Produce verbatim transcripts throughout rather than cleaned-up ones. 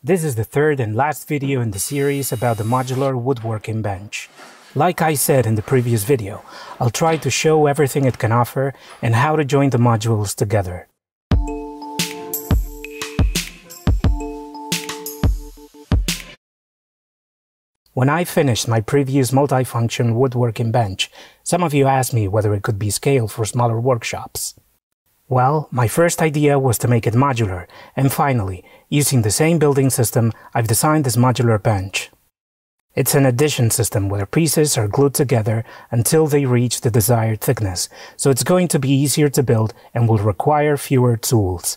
This is the third and last video in the series about the modular woodworking bench. Like I said in the previous video, I'll try to show everything it can offer and how to join the modules together. When I finished my previous multifunction woodworking bench, some of you asked me whether it could be scaled for smaller workshops. Well, my first idea was to make it modular, and finally, using the same building system, I've designed this modular bench. It's an addition system where pieces are glued together until they reach the desired thickness, so it's going to be easier to build and will require fewer tools.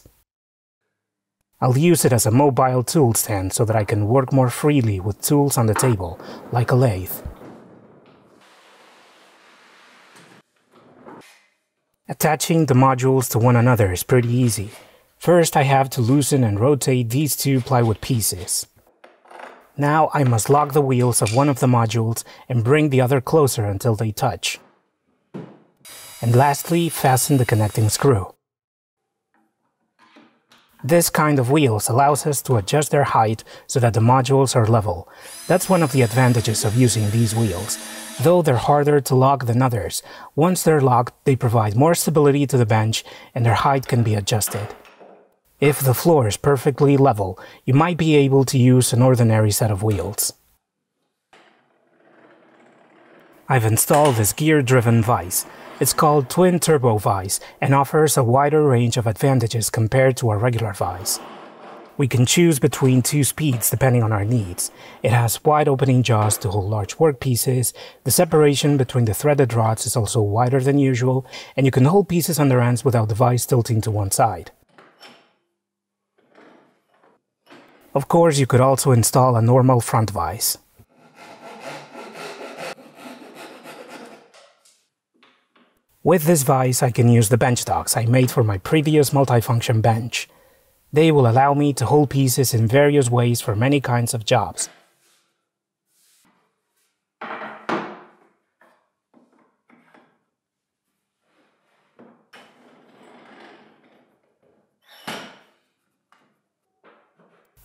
I'll use it as a mobile tool stand so that I can work more freely with tools on the table, like a lathe. Attaching the modules to one another is pretty easy. First, I have to loosen and rotate these two plywood pieces. Now I must lock the wheels of one of the modules and bring the other closer until they touch. And lastly, fasten the connecting screw. This kind of wheels allows us to adjust their height so that the modules are level. That's one of the advantages of using these wheels. Though they're harder to lock than others, once they're locked, they provide more stability to the bench and their height can be adjusted. If the floor is perfectly level, you might be able to use an ordinary set of wheels. I've installed this gear-driven vise. It's called Twin Turbo Vise and offers a wider range of advantages compared to our regular vise. We can choose between two speeds depending on our needs. It has wide opening jaws to hold large workpieces, the separation between the threaded rods is also wider than usual, and you can hold pieces on their ends without the vise tilting to one side. Of course, you could also install a normal front vise. With this vise, I can use the bench docks I made for my previous multifunction bench. They will allow me to hold pieces in various ways for many kinds of jobs.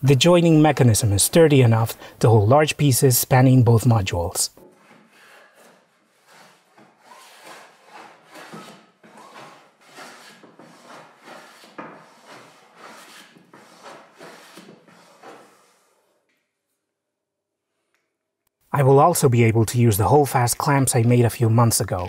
The joining mechanism is sturdy enough to hold large pieces spanning both modules. I will also be able to use the holdfast clamps I made a few months ago.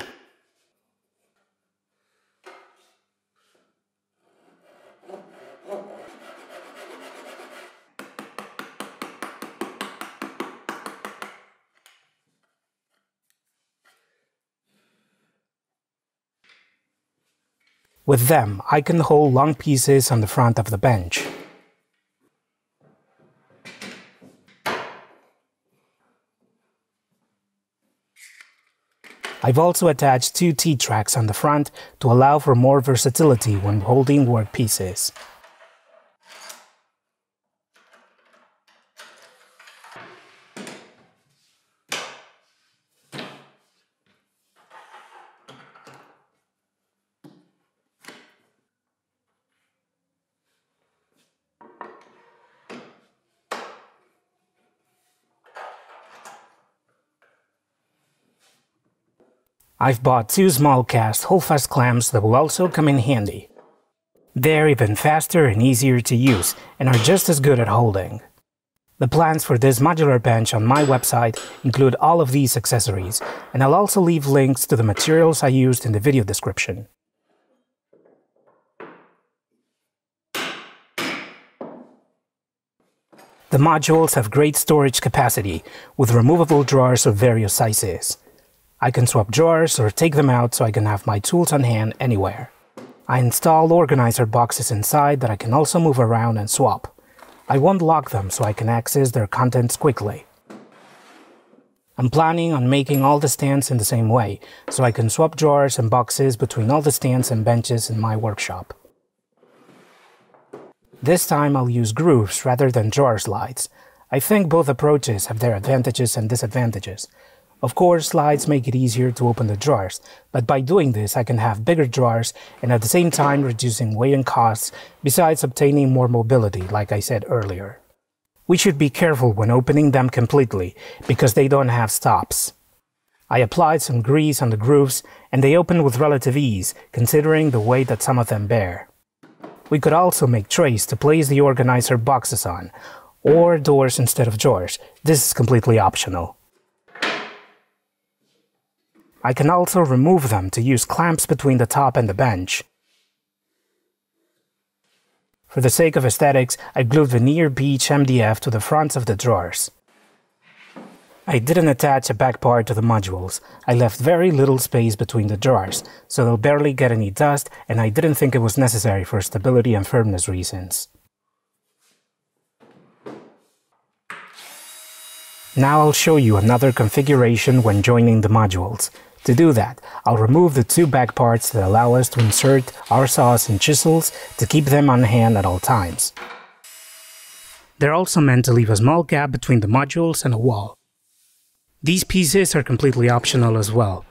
With them, I can hold long pieces on the front of the bench. I've also attached two T-tracks on the front to allow for more versatility when holding work pieces. I've bought two small cast holdfast clamps that will also come in handy. They're even faster and easier to use, and are just as good at holding. The plans for this modular bench on my website include all of these accessories, and I'll also leave links to the materials I used in the video description. The modules have great storage capacity, with removable drawers of various sizes. I can swap drawers or take them out so I can have my tools on hand anywhere. I install organizer boxes inside that I can also move around and swap. I won't lock them so I can access their contents quickly. I'm planning on making all the stands in the same way, so I can swap drawers and boxes between all the stands and benches in my workshop. This time I'll use grooves rather than drawer slides. I think both approaches have their advantages and disadvantages. Of course, slides make it easier to open the drawers, but by doing this I can have bigger drawers and at the same time reducing weight and costs, besides obtaining more mobility, like I said earlier. We should be careful when opening them completely, because they don't have stops. I applied some grease on the grooves and they opened with relative ease, considering the weight that some of them bear. We could also make trays to place the organizer boxes on, or doors instead of drawers. This is completely optional. I can also remove them to use clamps between the top and the bench. For the sake of aesthetics, I glued veneer beach M D F to the fronts of the drawers. I didn't attach a back part to the modules. I left very little space between the drawers, so they'll barely get any dust, and I didn't think it was necessary for stability and firmness reasons. Now I'll show you another configuration when joining the modules. To do that, I'll remove the two back parts that allow us to insert our saws and chisels to keep them on hand at all times. They're also meant to leave a small gap between the modules and a wall. These pieces are completely optional as well.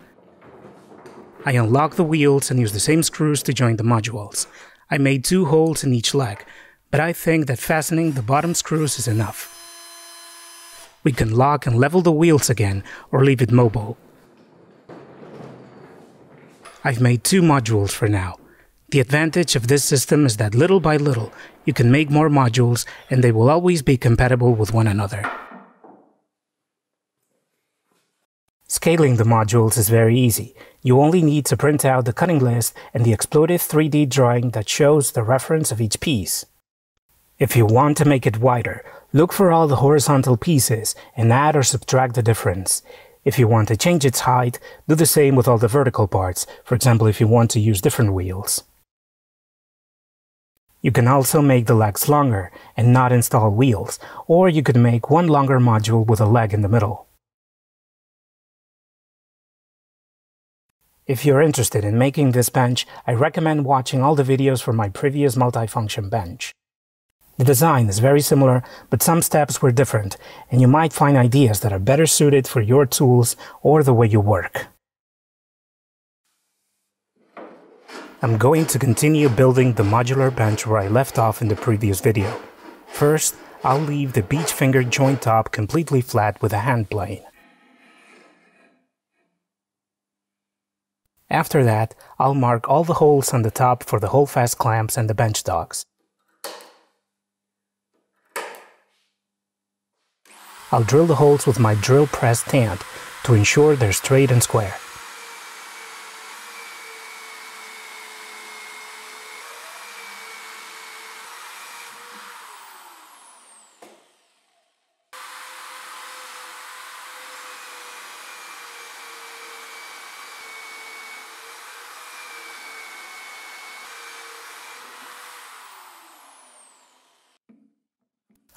I unlock the wheels and use the same screws to join the modules. I made two holes in each leg, but I think that fastening the bottom screws is enough. We can lock and level the wheels again, or leave it mobile. I've made two modules for now. The advantage of this system is that little by little, you can make more modules and they will always be compatible with one another. Scaling the modules is very easy. You only need to print out the cutting list and the exploded three D drawing that shows the reference of each piece. If you want to make it wider, look for all the horizontal pieces and add or subtract the difference. If you want to change its height, do the same with all the vertical parts, for example if you want to use different wheels. You can also make the legs longer and not install wheels, or you could make one longer module with a leg in the middle. If you're interested in making this bench, I recommend watching all the videos for my previous multifunction bench. The design is very similar, but some steps were different, and you might find ideas that are better suited for your tools or the way you work. I'm going to continue building the modular bench where I left off in the previous video. First, I'll leave the beach finger joint top completely flat with a hand plane. After that, I'll mark all the holes on the top for the holdfast clamps and the bench dogs. I'll drill the holes with my drill press stand to ensure they're straight and square.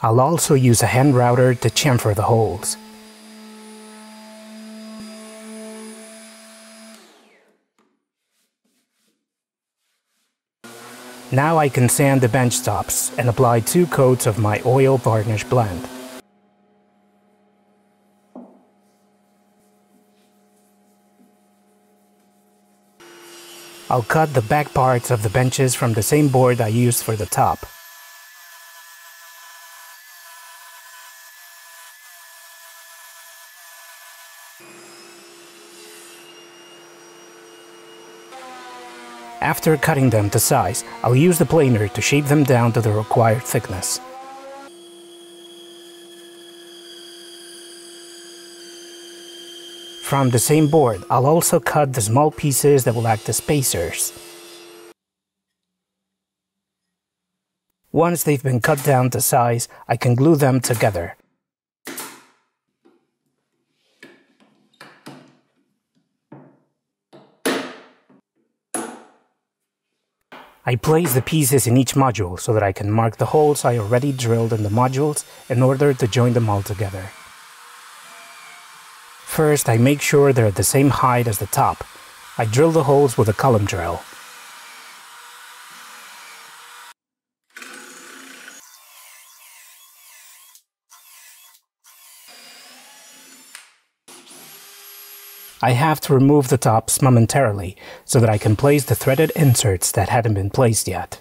I'll also use a hand router to chamfer the holes. Now I can sand the bench tops and apply two coats of my oil varnish blend. I'll cut the back parts of the benches from the same board I used for the top. After cutting them to size, I'll use the planer to shape them down to the required thickness. From the same board, I'll also cut the small pieces that will act as spacers. Once they've been cut down to size, I can glue them together. I place the pieces in each module so that I can mark the holes I already drilled in the modules in order to join them all together. First, I make sure they're at the same height as the top. I drill the holes with a column drill. I have to remove the tops momentarily, so that I can place the threaded inserts that hadn't been placed yet.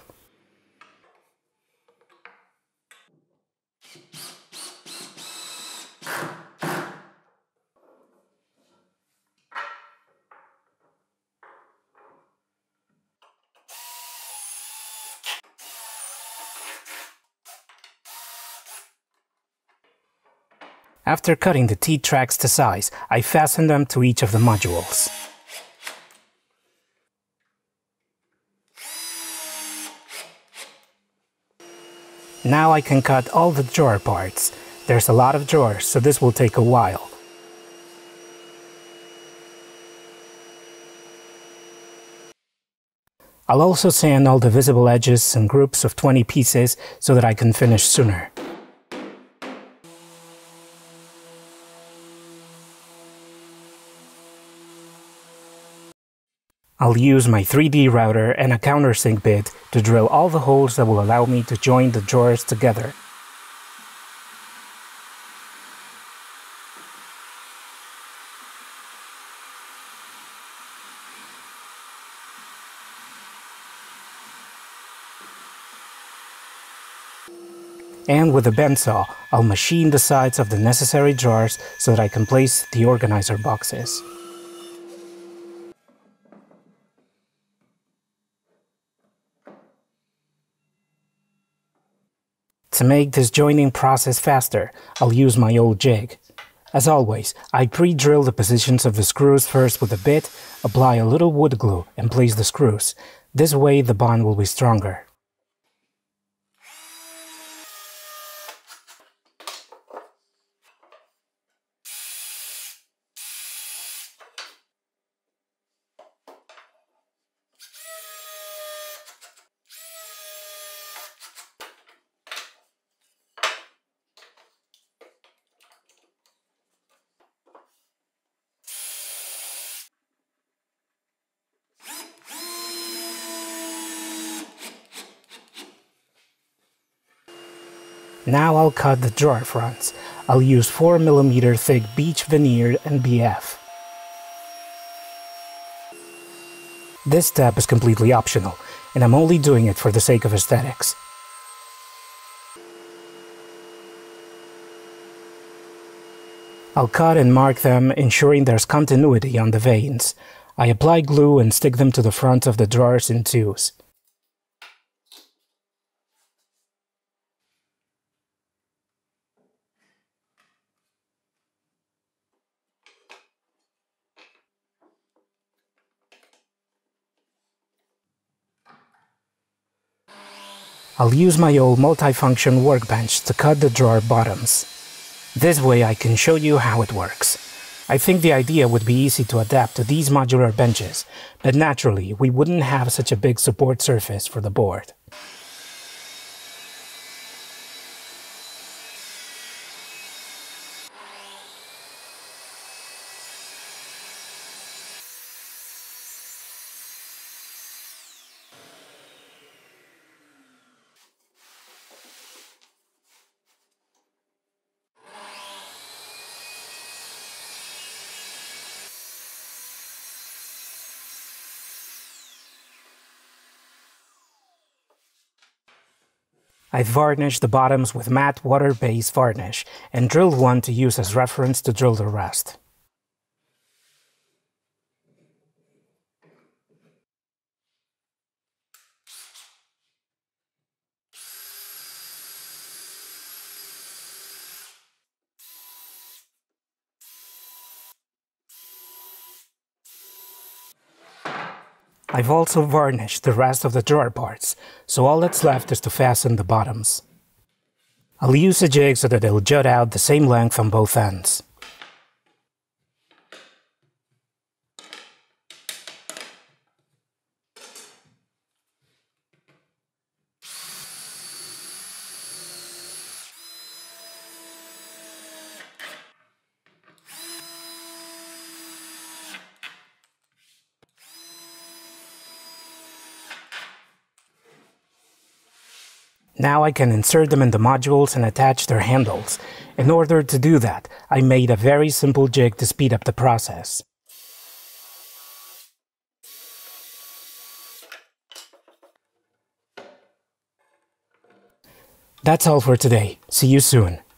After cutting the T-tracks to size, I fastened them to each of the modules. Now I can cut all the drawer parts. There's a lot of drawers, so this will take a while. I'll also sand all the visible edges in groups of twenty pieces so that I can finish sooner. I'll use my three D router and a countersink bit to drill all the holes that will allow me to join the drawers together. And with a bandsaw, I'll machine the sides of the necessary drawers so that I can place the organizer boxes. To make this joining process faster, I'll use my old jig. As always, I pre-drill the positions of the screws first with a bit, apply a little wood glue and place the screws. This way the bond will be stronger. Now I'll cut the drawer fronts. I'll use four millimeter thick beech veneer and B F. This step is completely optional, and I'm only doing it for the sake of aesthetics. I'll cut and mark them, ensuring there's continuity on the veins. I apply glue and stick them to the front of the drawers in twos. I'll use my old multifunction workbench to cut the drawer bottoms. This way I can show you how it works. I think the idea would be easy to adapt to these modular benches, but naturally we wouldn't have such a big support surface for the board. I varnished the bottoms with matte water-based varnish and drilled one to use as reference to drill the rest. I've also varnished the rest of the drawer parts, so all that's left is to fasten the bottoms. I'll use a jig so that it'll jut out the same length on both ends. Now I can insert them in the modules and attach their handles. In order to do that, I made a very simple jig to speed up the process. That's all for today. See you soon.